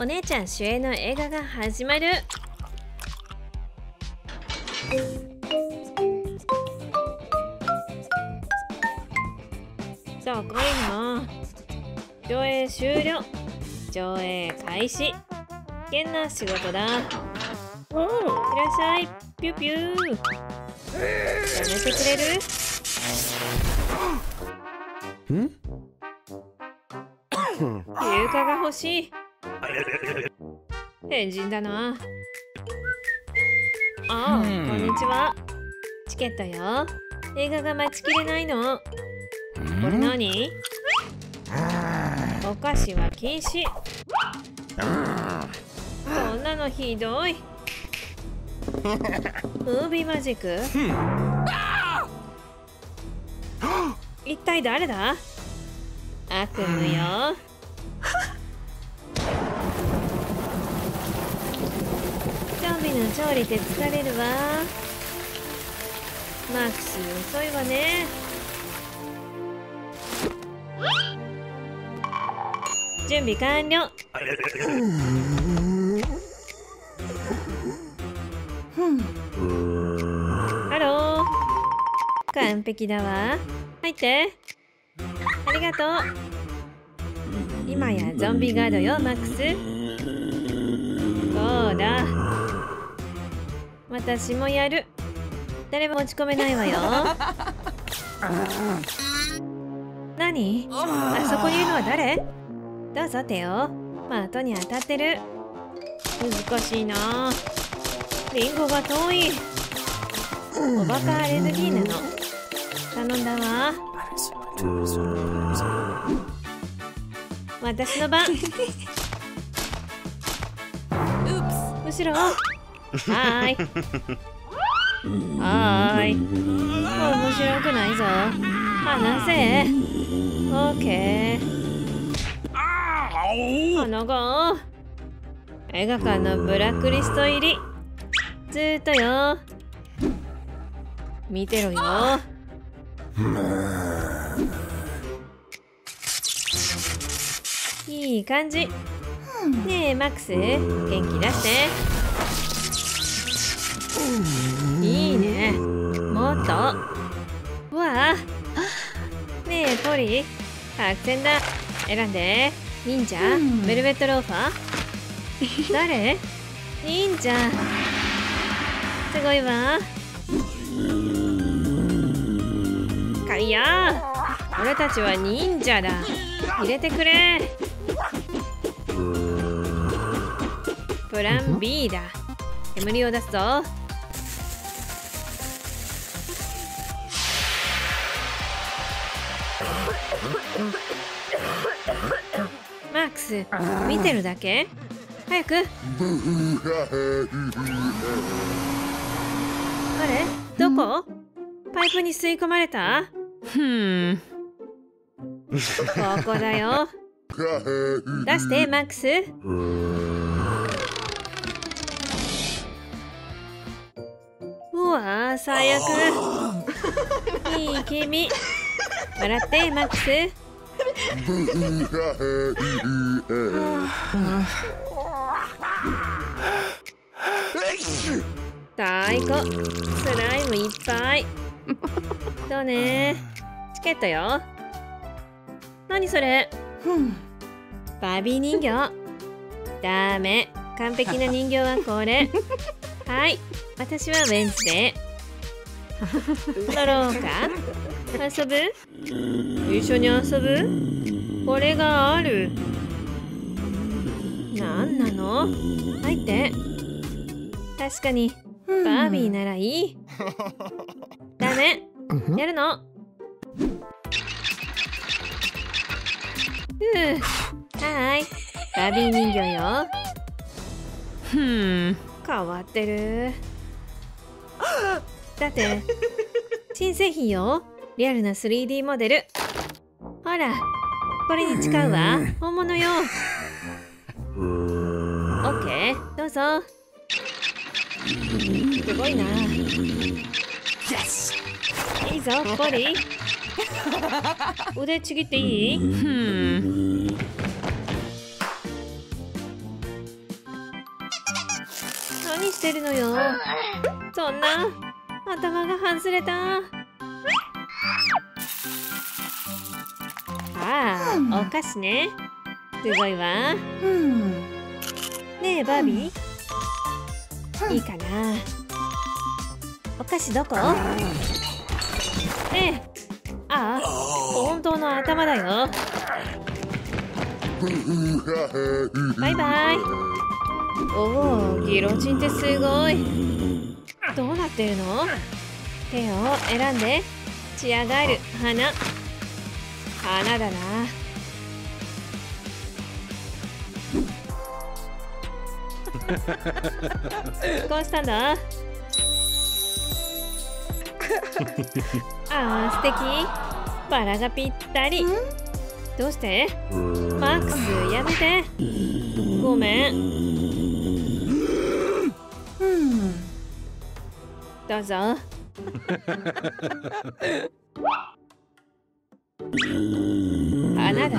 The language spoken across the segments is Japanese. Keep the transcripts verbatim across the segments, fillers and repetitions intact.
お姉ちゃん主演の映画が始まる。じゃあこいな。上映終了。上映開始。危険な仕事だ。おお、いらっしゃい。ピュピュー。やめてくれる？ん？休暇が欲しい。変人だな。ああ、こんにちは。チケットよ。映画が待ちきれないの。これ何？お菓子は禁止。こんなのひどい。ムービーマジック？一体誰だ？悪夢よ。調理で疲れるわ。マックス遅いわね。準備完了。ハロー。完璧だわ。入って。ありがとう。今やゾンビガードよ、マックス。そうだ。私もやる。誰も持ち込めないわよ。何？あそこにいるのは誰？どうぞ手を。的に当たってる。難しいな。リンゴが遠い。おバカアレルギーなの。頼んだわ。私の番。むしろ。はーい。はーい。面白くないぞ。話せ。オッケー。この後、映画館のブラックリスト入り。ずーっとよ。見てろよ。いい感じ。ねえ、マックス、元気出して。いいね。もっと。うわぁ。ねえ、ポリ。白線だ。選んで。忍者、ベルベットローファー。誰？忍者。すごいわ。かいや。俺たちは忍者だ。入れてくれ。プラン ビー だ。煙を出すぞ。マックス、見てるだけ？早く。あれ？どこ？パイプに吸い込まれた？ふん。ここだよ。出して、マックス。うわぁ、最悪。いい君。笑って、マックス。最高。スライムいっぱい。そうね。チケットよ。何それ？バービー人形。ダメ。完璧な人形はこれ。はい。私はウェンズで。乗ろうか？遊ぶ？一緒に遊ぶ？これがある。なんなの？入って。確かにバービーならいい。ダメ。やるの？うー。はい。バービー人形よ。ふん。変わってる。だって新製品よ。リアルな スリーディー モデル。ほら、これに近うわ。本物よ。オッケー、どうぞ。すごいな。いいぞ、ポリ。腕ちぎっていい？何してるのよ。そんな、頭が外れた。ああ、お菓子ね。すごいわ。ねえ、バービー。いいかな。お菓子どこ？ええ。ああ、本当の頭だよ。バイバイ。おお、ギロチンってすごい。どうなってるの？手を選んで。チアガール、花。花だな。どうしたんだ？ああ、素敵。バラがぴったり。どうして？マックス、やめて。ごめん。どうぞ。花だ。ち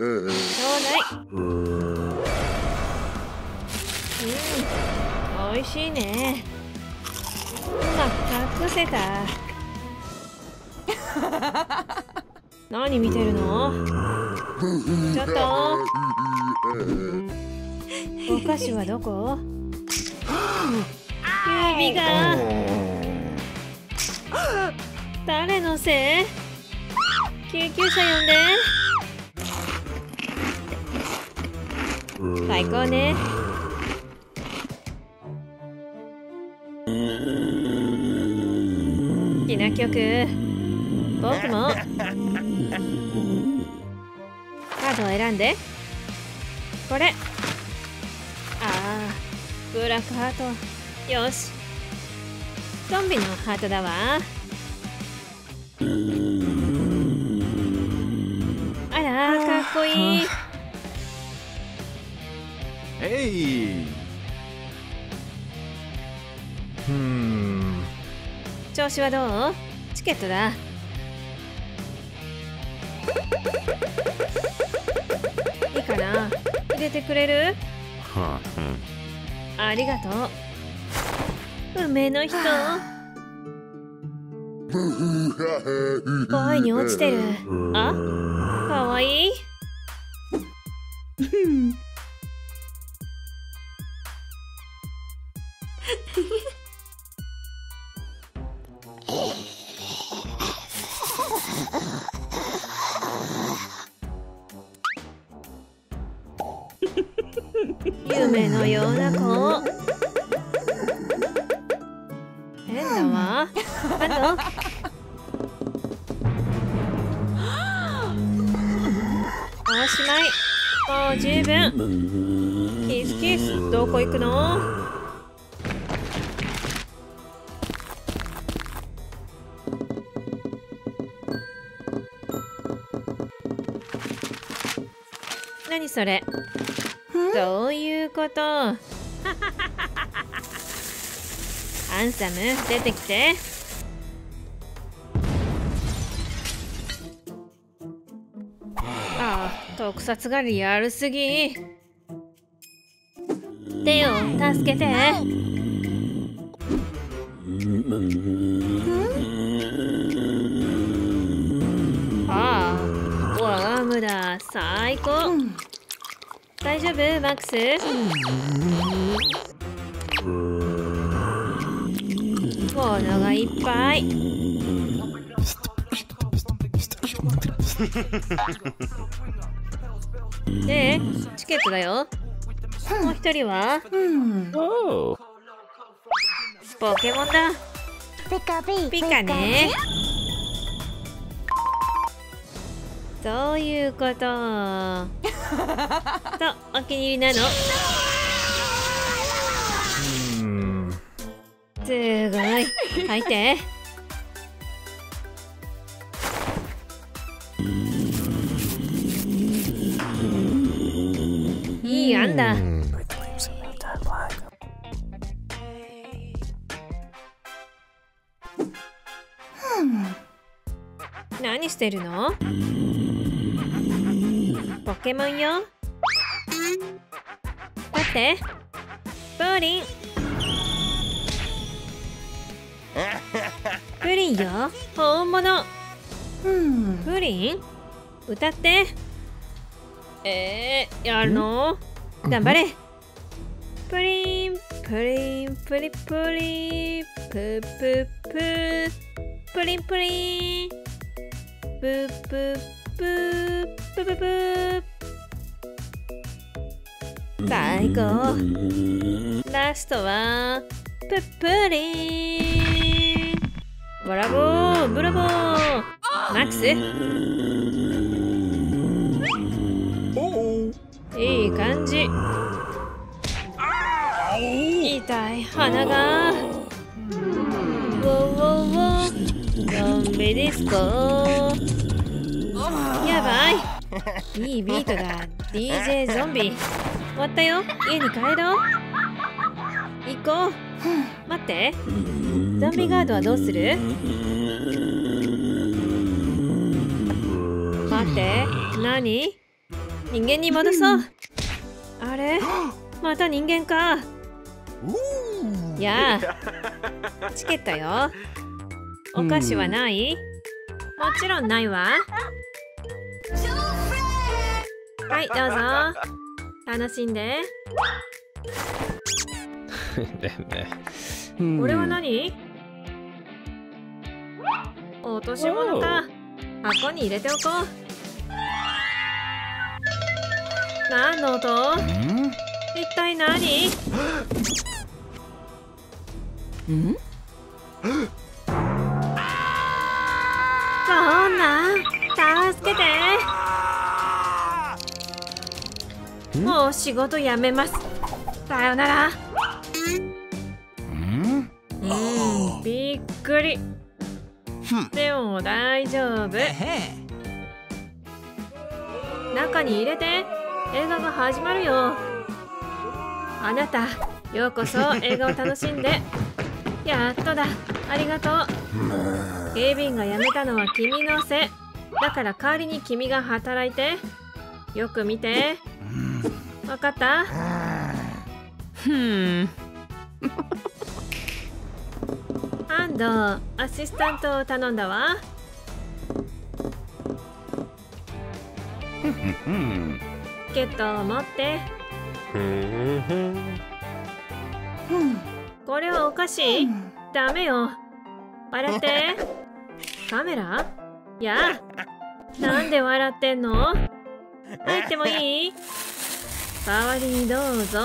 ょうだい。うん、美味しいね。今隠せた。何見てるの？ちょっと。お菓子はどこ？指が。誰のせい？救急車呼んで。最高ね。好きな曲。僕も。カードを選んで。これ。ああ、ブラックハート。よし。ゾンビのハートだわ。あら、かっこいい。えい。うん。調子はどう？チケットだ。いいかな？入れてくれる？ありがとう。梅の人。恋に落ちてる。あ、かわいい。夢のような子。変だわ。あとおしまい。もう十分。キスキス。どこ行くの？何それ？どういうこと？ハンサム、出てきて。ああ、特撮がリアルすぎ。手を助けて。ああ、ワームだ。最高。大丈夫、マックス？物がいっぱい。で、チケットだよ。もう一人は？ポケモンだ。ピカピカね。どういうこと？と、お気に入りなの？すごい。入って。いい案だ。何してるの？ポケモンよ。待って。プーリン。プリンよ、本物。うん、プリン歌って。えー、やるの？頑張れ。プリンプリンプリプリププププリンプリンププププププ。最後、ラストはププリン。ブラボーブラボーマックス、いい感じ。痛い鼻が。ウォウォウォゾンビディスコ。やばい、いいビートだ。 ディージェー ゾンビ終わったよ。家に帰ろう。行こう。待って、ゾンビガードはどうする？待って、何？人間に戻そう。あれ、また人間か。やあ、チケットよ。お菓子はない？もちろんないわ。はい、どうぞ、楽しんで。これは何？落とし物か。箱に入れておこう。何の音？一体何？ん？そんな、助けて。もう仕事辞めます。さよなら。うん、びっくり。でも大丈夫。中に入れて。映画が始まるよ。あなた、ようこそ映画を楽しんで。やっとだ。ありがとう。警備員が辞めたのは君のせい。だから代わりに君が働いて。よく見て。わかった？ふん。アンド、アシスタントを頼んだわ。チケットを持って。これはおかしい？ダメよ。笑って。カメラ？やあ。なんで笑ってんの？入ってもいい？代わりにどうぞ。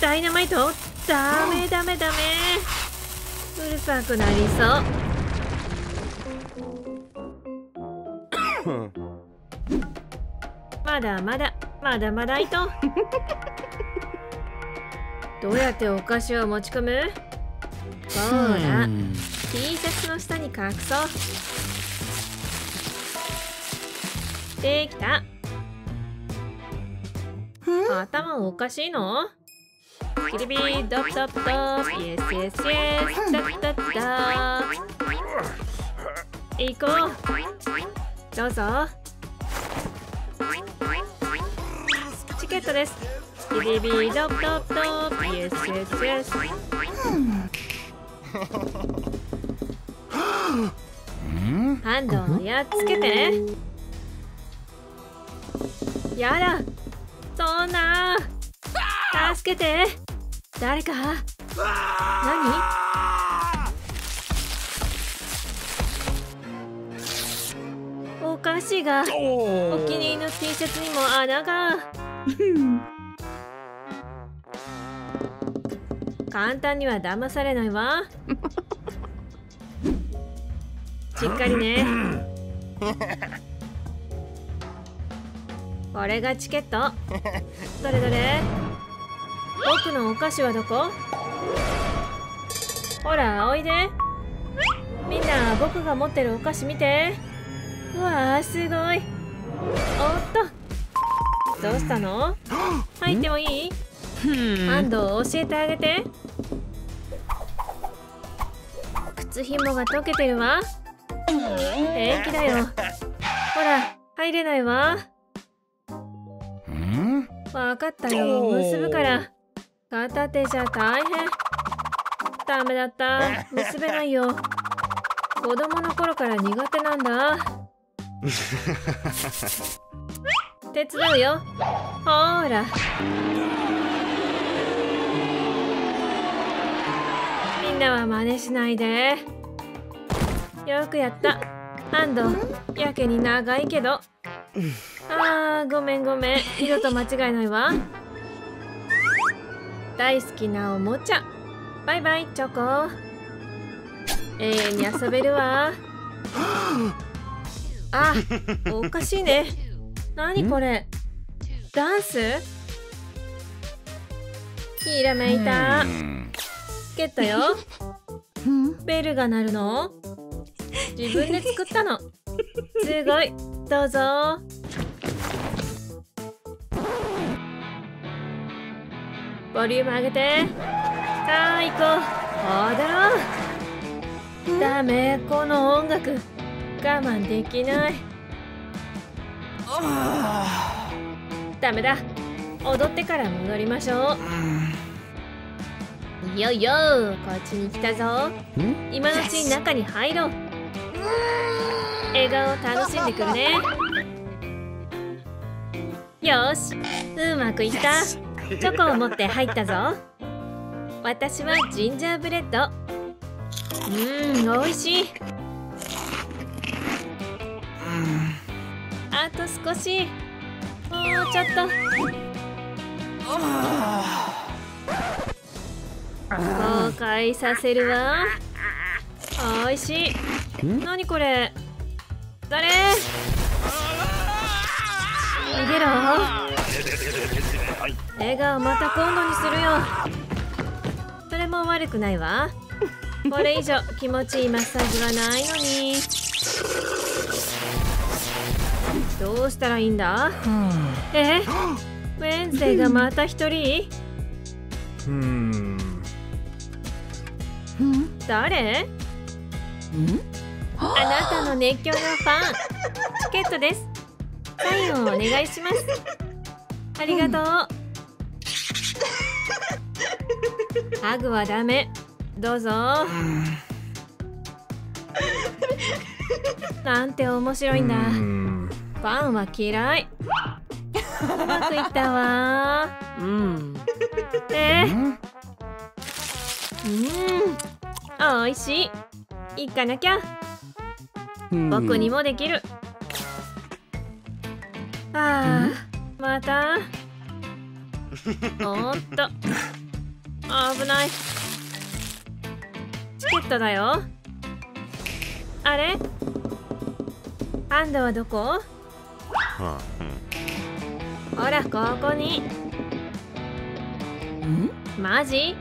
ダイナマイト？ダメダメダメ。うるさくなりそう。まだまだまだまだいと。どうやってお菓子を持ち込む？ほら、 T シャツの下に隠そう。できた。頭おかしいの？キリビードッドッドッ、イエスイエスイエス、ドッドッドッ。行こう。どうぞ。チケットです。キリビードッドッドッ、イエスイエスイエス。ハンドをやっつけて。やだ。そんな、助けて。誰か。何？お菓子が。お気に入りの T シャツにも穴が。簡単には騙されないわ。しっかりね。これがチケット。どれどれ。僕のお菓子はどこ？ほら、おいで。みんな、僕が持ってるお菓子見て。うわー、すごい。おっと、どうしたの？入ってもいい？ハンドを教えてあげて。靴ひもが溶けてるわ。平気だよ。ほら、入れないわ。わかったよ、結ぶから。片手じゃ大変。ダメだった。結べないよ。子供の頃から苦手なんだ。手伝うよ。ほーら。みんなは真似しないで。よくやった。アンド、やけに長いけど。あー、ごめんごめん。色と間違いないわ。大好きなおもちゃ。バイバイ、チョコ。永遠に遊べるわ。あ、おかしいね。何これ？ダンス？ひらめいた。ゲットよ。ベルが鳴るの？自分で作ったの。すごい。どうぞ。ボリューム上げて。さあ、行こう。踊ろう。ダメ、この音楽我慢できない。ダメだ、踊ってから戻りましょう。いよいよこっちに来たぞ。今のうちに中に入ろう。笑顔を楽しんでくるね。よし、うまくいった。チョコを持って入ったぞ。私はジンジャーブレッド。うーん、おいしい。あと少し。もうちょっと。後悔させるわ。おいしい。なにこれ。誰。逃げろ。笑顔また今度にするよ。それも悪くないわ。これ以上気持ちいいマッサージはないのに。どうしたらいいんだ？え？ウェンズデーがまた一人？誰？あなたの熱狂のファン。チケットです。サインをお願いします。ありがとう。ハグはダメ。どうぞ。なんて面白いんだ。パンは嫌い。うまくいったわ。うん。えー、うん。おいしい。行かなきゃ。僕にもできる。ああ、また。おっと。危ない。チケットだよ。あれ？アンドはどこ？ほら、ここに。マジ？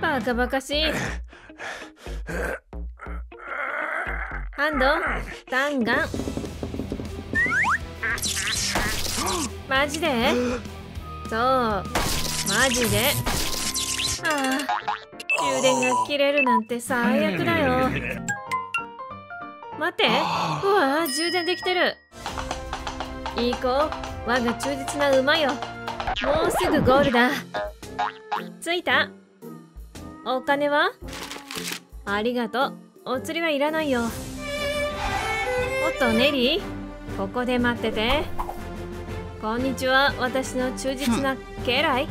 バカバカしい。アンド、弾丸。マジで？そう、マジで。ああ。充電が切れるなんて最悪だよ。待って、うわ、充電できてる。行こう、我が忠実な馬よ。もうすぐゴールだ。着いた。お金は？ありがとう。お釣りはいらないよ。おっと、ネリー、ここで待ってて。こんにちは、私の忠実な家来。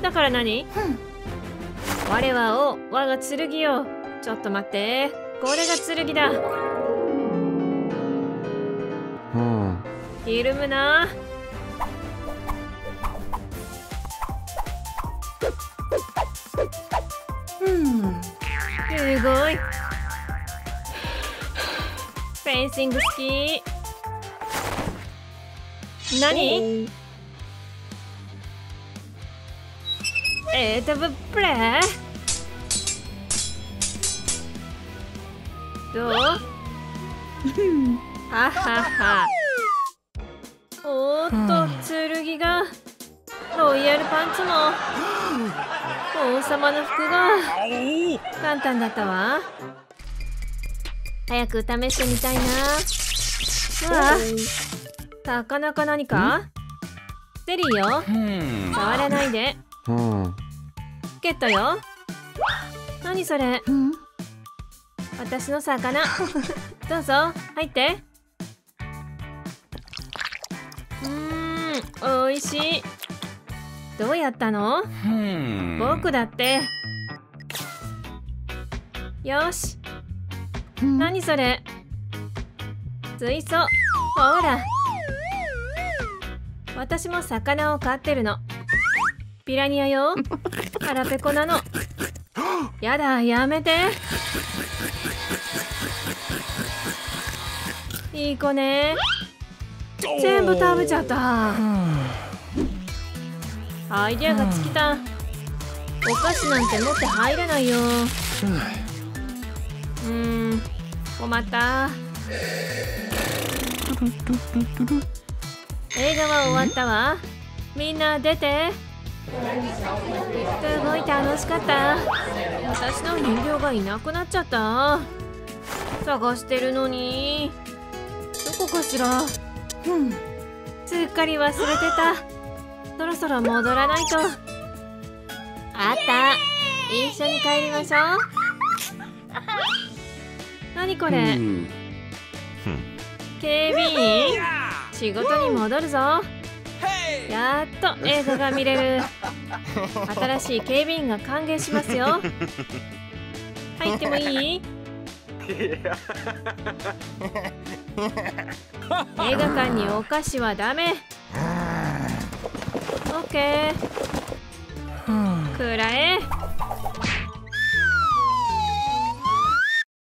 だから何？我は王、我が剣よ。ちょっと待って。これが剣だ。うん。ひるむな。うん。すごい。フェンシング好き。何？えーと、ぶっぷれ？どう？ははは。おーっと、剣が。ロイヤルパンツも。王様の服が。簡単だったわ。早く試してみたいな。うわ。魚か何か？ゼリーよ。触らないで。ケットよ。何それ、うん、私の魚どうぞ入って。うーん、おいしい。どうやったの？僕だってよし、うん、何それ、水槽。ほら、私も魚を飼ってるの。ピラニアよ。腹ペコなの。やだ、やめて。いい子ね。全部食べちゃった。アイデアが尽きた。お菓子なんて持って入れないよ。うーん、困った。映画は終わったわ。みんな出て。すごい楽しかった。私の人形がいなくなっちゃった。探してるのに。どこかしら。うん。すっかり忘れてた。そろそろ戻らないと。あった。一緒に帰りましょう。何これ。警備員。仕事に戻るぞ。やっと映画が見れる。新しい警備員が歓迎しますよ。入ってもいい？映画館にお菓子はダメ。オッケー。くらえ。